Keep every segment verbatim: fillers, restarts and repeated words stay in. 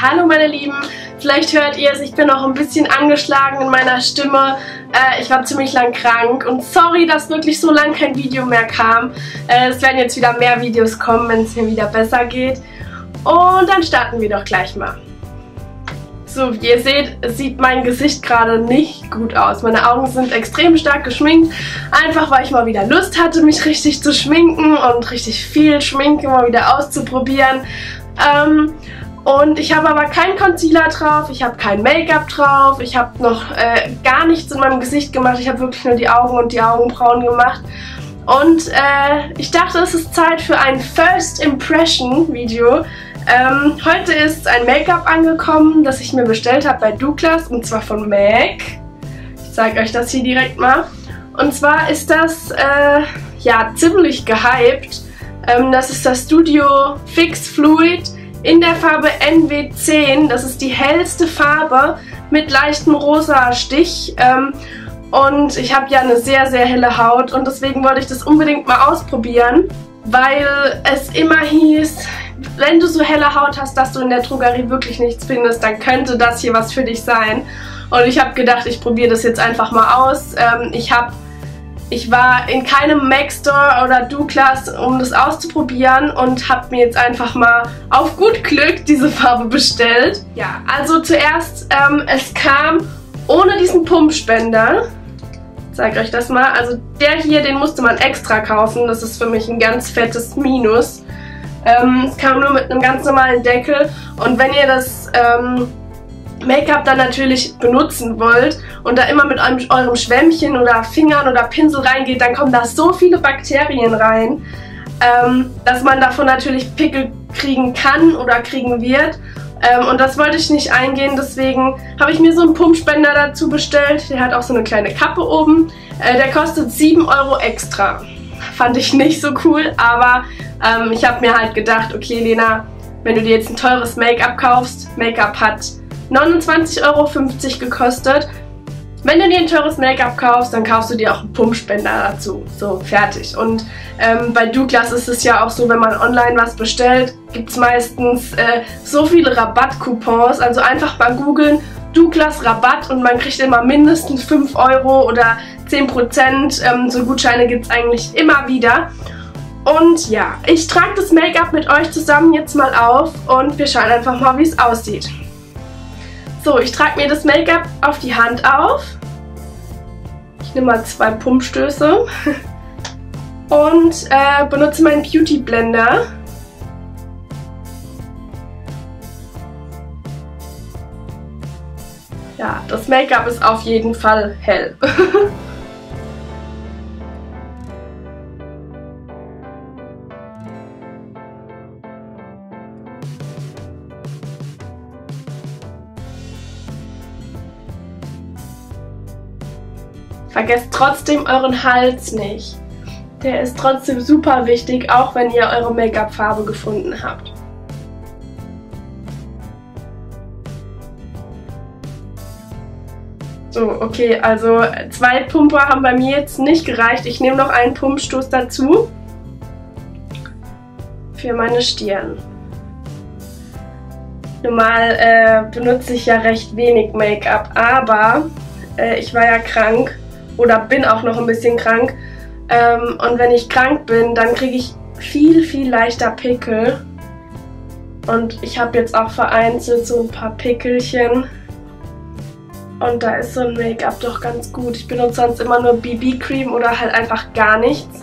Hallo meine Lieben, vielleicht hört ihr es, ich bin noch ein bisschen angeschlagen in meiner Stimme. Äh, ich war ziemlich lang krank und sorry, dass wirklich so lang kein Video mehr kam. Äh, es werden jetzt wieder mehr Videos kommen, wenn es mir wieder besser geht. Und dann starten wir doch gleich mal. So, wie ihr seht, sieht mein Gesicht gerade nicht gut aus. Meine Augen sind extrem stark geschminkt, einfach weil ich mal wieder Lust hatte, mich richtig zu schminken und richtig viel Schminke mal wieder auszuprobieren. Ähm... Und ich habe aber keinen Concealer drauf, ich habe kein Make-up drauf, ich habe noch äh, gar nichts in meinem Gesicht gemacht. Ich habe wirklich nur die Augen und die Augenbrauen gemacht. Und äh, ich dachte, es ist Zeit für ein First Impression Video. Ähm, heute ist ein Make-up angekommen, das ich mir bestellt habe bei Douglas, und zwar von M A C. Ich zeige euch das hier direkt mal. Und zwar ist das äh, ja ziemlich gehypt. Ähm, das ist das Studio Fix Fluid in der Farbe N W zehn, das ist die hellste Farbe mit leichtem rosa Stich. Ähm, und ich habe ja eine sehr, sehr helle Haut und deswegen wollte ich das unbedingt mal ausprobieren, weil es immer hieß, wenn du so helle Haut hast, dass du in der Drogerie wirklich nichts findest, dann könnte das hier was für dich sein. Und ich habe gedacht, ich probiere das jetzt einfach mal aus. Ähm, ich habe Ich war in keinem M A C-Store oder Douglas, um das auszuprobieren, und habe mir jetzt einfach mal auf gut Glück diese Farbe bestellt. Ja, also zuerst, ähm, es kam ohne diesen Pumpspender. Ich zeige euch das mal. Also der hier, den musste man extra kaufen. Das ist für mich ein ganz fettes Minus. Ähm, es kam nur mit einem ganz normalen Deckel. Und wenn ihr das Ähm, Make-up dann natürlich benutzen wollt und da immer mit eurem Schwämmchen oder Fingern oder Pinsel reingeht, dann kommen da so viele Bakterien rein, ähm, dass man davon natürlich Pickel kriegen kann oder kriegen wird. Ähm, und das wollte ich nicht eingehen, deswegen habe ich mir so einen Pumpspender dazu bestellt. Der hat auch so eine kleine Kappe oben. Äh, der kostet sieben Euro extra. Fand ich nicht so cool, aber ähm, ich habe mir halt gedacht, okay Lena, wenn du dir jetzt ein teures Make-up kaufst, Make-up hat neunundzwanzig Euro fünfzig gekostet. Wenn du dir ein teures Make-up kaufst, dann kaufst du dir auch einen Pumpspender dazu. So, fertig. Und ähm, bei Douglas ist es ja auch so, wenn man online was bestellt, gibt es meistens äh, so viele Rabattcoupons. Also einfach mal googeln, Douglas Rabatt, und man kriegt immer mindestens fünf Euro oder zehn Prozent. Ähm, so Gutscheine gibt es eigentlich immer wieder. Und ja, ich trage das Make-up mit euch zusammen jetzt mal auf und wir schauen einfach mal, wie es aussieht. So, ich trage mir das Make-up auf die Hand auf. Ich nehme mal zwei Pumpstöße und äh, benutze meinen Beauty Blender. Ja, das Make-up ist auf jeden Fall hell. Vergesst trotzdem euren Hals nicht. Der ist trotzdem super wichtig, auch wenn ihr eure Make-up-Farbe gefunden habt. So, okay, also zwei Pumper haben bei mir jetzt nicht gereicht. Ich nehme noch einen Pumpstoß dazu für meine Stirn. Normal äh, benutze ich ja recht wenig Make-up, aber äh, ich war ja krank. Oder bin auch noch ein bisschen krank. Ähm, und wenn ich krank bin, dann kriege ich viel, viel leichter Pickel. Und ich habe jetzt auch vereinzelt so ein paar Pickelchen. Und da ist so ein Make-up doch ganz gut. Ich benutze sonst immer nur B B-Creme oder halt einfach gar nichts.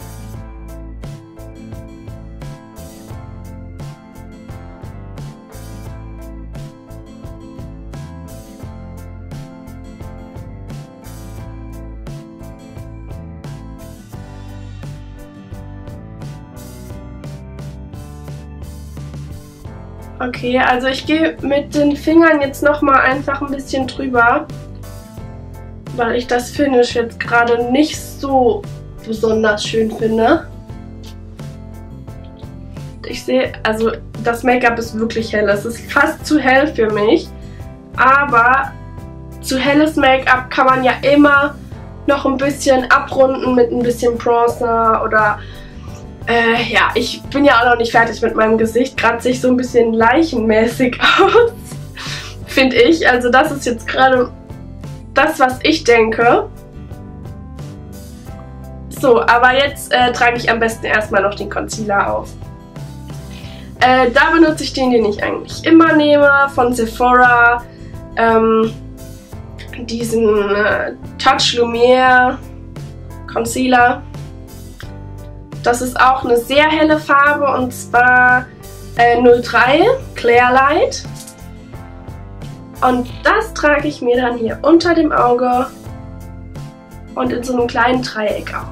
Okay, also ich gehe mit den Fingern jetzt nochmal einfach ein bisschen drüber, weil ich das Finish jetzt gerade nicht so besonders schön finde. Ich sehe, also das Make-up ist wirklich hell. Es ist fast zu hell für mich, aber zu helles Make-up kann man ja immer noch ein bisschen abrunden mit ein bisschen Bronzer oder Äh, ja, ich bin ja auch noch nicht fertig mit meinem Gesicht. Gerade sehe ich so ein bisschen leichenmäßig aus. finde ich. Also das ist jetzt gerade das, was ich denke. So, aber jetzt äh, trage ich am besten erstmal noch den Concealer auf. Äh, da benutze ich den, den ich eigentlich immer nehme, von Sephora. Ähm, diesen äh, Touch Lumiere Concealer. Das ist auch eine sehr helle Farbe, und zwar äh, null drei Clair Light. Und das trage ich mir dann hier unter dem Auge und in so einem kleinen Dreieck auf.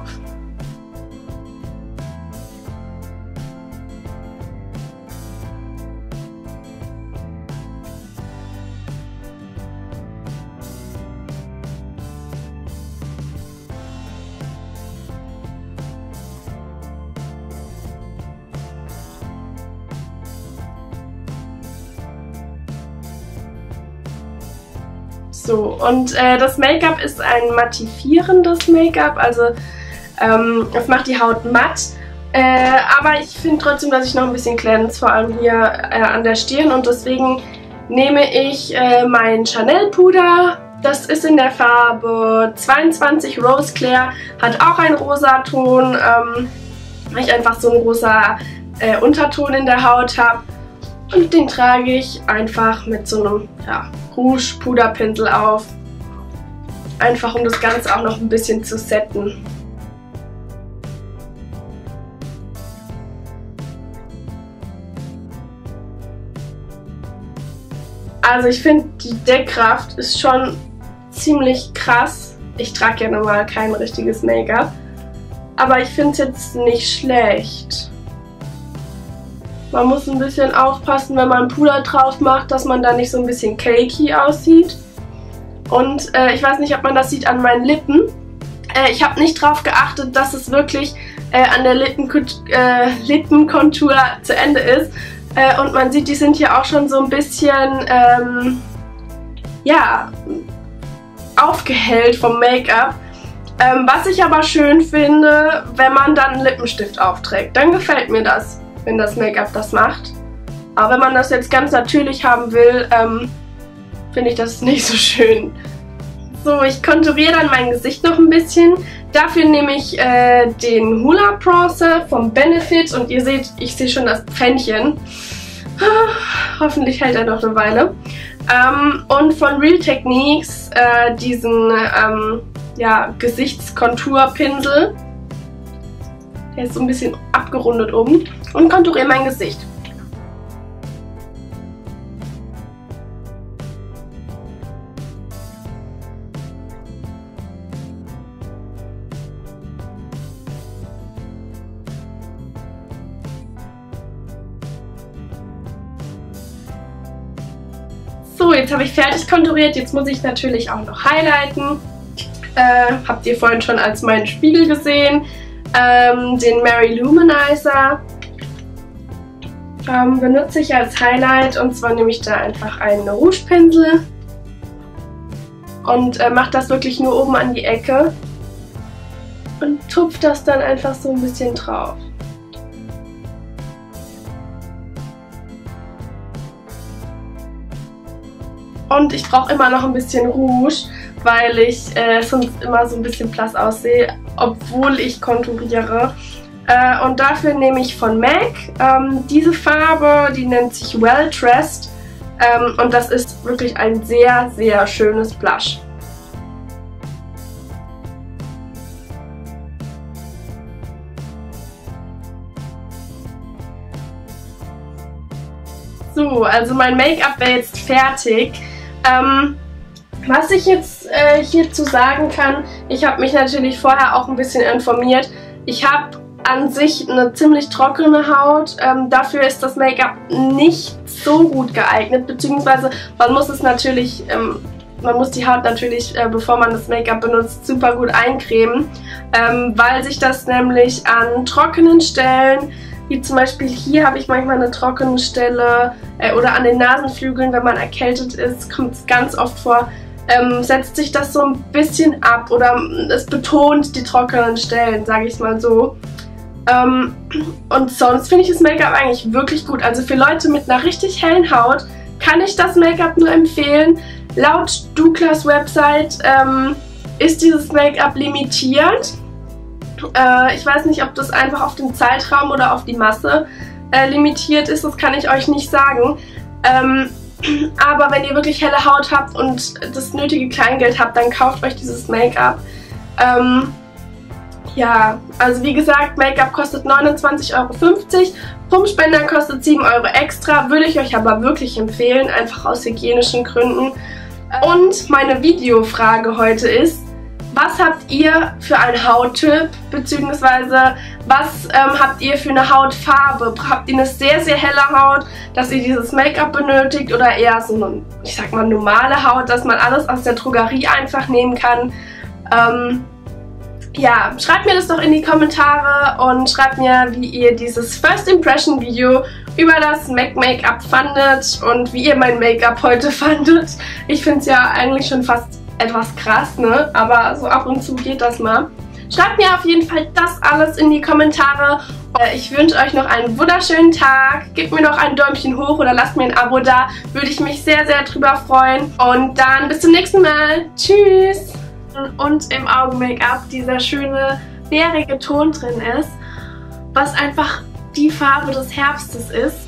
So, und äh, das Make-up ist ein mattifierendes Make-up, also ähm, das macht die Haut matt, äh, aber ich finde trotzdem, dass ich noch ein bisschen glänze, vor allem hier äh, an der Stirn, und deswegen nehme ich äh, mein Chanel Puder, das ist in der Farbe zweiundzwanzig Rose Clair, hat auch einen Rosaton, ähm, weil ich einfach so einen rosa äh, Unterton in der Haut habe, und den trage ich einfach mit so einem, ja, Rouge-Puderpinsel auf, einfach um das Ganze auch noch ein bisschen zu setten. Also ich finde, die Deckkraft ist schon ziemlich krass. Ich trage ja normal kein richtiges Make-up, aber ich finde es jetzt nicht schlecht. Man muss ein bisschen aufpassen, wenn man Puder drauf macht, dass man da nicht so ein bisschen cakey aussieht. Und äh, ich weiß nicht, ob man das sieht an meinen Lippen. Äh, ich habe nicht drauf geachtet, dass es wirklich äh, an der Lippenkont äh, Lippenkontur zu Ende ist. Äh, und man sieht, die sind hier auch schon so ein bisschen, ähm, ja, aufgehellt vom Make-up. Ähm, was ich aber schön finde, wenn man dann einen Lippenstift aufträgt, dann gefällt mir das, wenn das Make-up das macht. Aber wenn man das jetzt ganz natürlich haben will, ähm, finde ich das nicht so schön. So, ich konturiere dann mein Gesicht noch ein bisschen. Dafür nehme ich äh, den Hoola Bronzer vom Benefit, und ihr seht, ich sehe schon das Pfännchen. Hoffentlich hält er noch eine Weile. Ähm, und von Real Techniques äh, diesen ähm, ja, Gesichtskonturpinsel. Der ist so ein bisschen abgerundet oben, und konturiere mein Gesicht. So, jetzt habe ich fertig konturiert. Jetzt muss ich natürlich auch noch highlighten. Äh, habt ihr vorhin schon als meinen Spiegel gesehen. Ähm, den Mary Luminizer ähm, benutze ich als Highlight, und zwar nehme ich da einfach einen Rouge-Pinsel und äh, mache das wirklich nur oben an die Ecke und tupfe das dann einfach so ein bisschen drauf. Und ich brauche immer noch ein bisschen Rouge, weil ich äh, sonst immer so ein bisschen blass aussehe, obwohl ich konturiere. Äh, und dafür nehme ich von M A C ähm, diese Farbe, die nennt sich Well Dressed. Ähm, und das ist wirklich ein sehr, sehr schönes Blush. So, also mein Make-up wäre jetzt fertig. Ähm, Was ich jetzt äh, hierzu sagen kann, ich habe mich natürlich vorher auch ein bisschen informiert. Ich habe an sich eine ziemlich trockene Haut, ähm, dafür ist das Make-up nicht so gut geeignet, beziehungsweise man muss es natürlich, ähm, man muss die Haut natürlich, äh, bevor man das Make-up benutzt, super gut eincremen, ähm, weil sich das nämlich an trockenen Stellen, wie zum Beispiel hier habe ich manchmal eine trockene Stelle äh, oder an den Nasenflügeln, wenn man erkältet ist, kommt es ganz oft vor, Ähm, setzt sich das so ein bisschen ab, oder es betont die trockenen Stellen, sage ich es mal so. Ähm, und sonst finde ich das Make-up eigentlich wirklich gut. Also für Leute mit einer richtig hellen Haut kann ich das Make-up nur empfehlen. Laut Douglas Website ähm, ist dieses Make-up limitiert. Äh, ich weiß nicht, ob das einfach auf den Zeitraum oder auf die Masse äh, limitiert ist, das kann ich euch nicht sagen. Ähm, aber wenn ihr wirklich helle Haut habt und das nötige Kleingeld habt, dann kauft euch dieses Make-up. Ähm, ja, also wie gesagt, Make-up kostet neunundzwanzig Euro fünfzig, Pumpspender kostet sieben Euro extra, würde ich euch aber wirklich empfehlen, einfach aus hygienischen Gründen. Und meine Videofrage heute ist, was habt ihr für einen Hauttyp, beziehungsweise was ähm, habt ihr für eine Hautfarbe? Habt ihr eine sehr, sehr helle Haut, dass ihr dieses Make-up benötigt, oder eher so eine, ich sag mal, normale Haut, dass man alles aus der Drogerie einfach nehmen kann? Ähm, ja, schreibt mir das doch in die Kommentare und schreibt mir, wie ihr dieses First Impression Video über das M A C Make-up fandet und wie ihr mein Make-up heute fandet. Ich finde es ja eigentlich schon fast etwas krass, ne? Aber so ab und zu geht das mal. Schreibt mir auf jeden Fall das alles in die Kommentare. Ich wünsche euch noch einen wunderschönen Tag. Gebt mir noch ein Däumchen hoch oder lasst mir ein Abo da. Würde ich mich sehr, sehr drüber freuen. Und dann bis zum nächsten Mal. Tschüss! Und im Augen-Make-up dieser schöne, nährige Ton drin ist, was einfach die Farbe des Herbstes ist.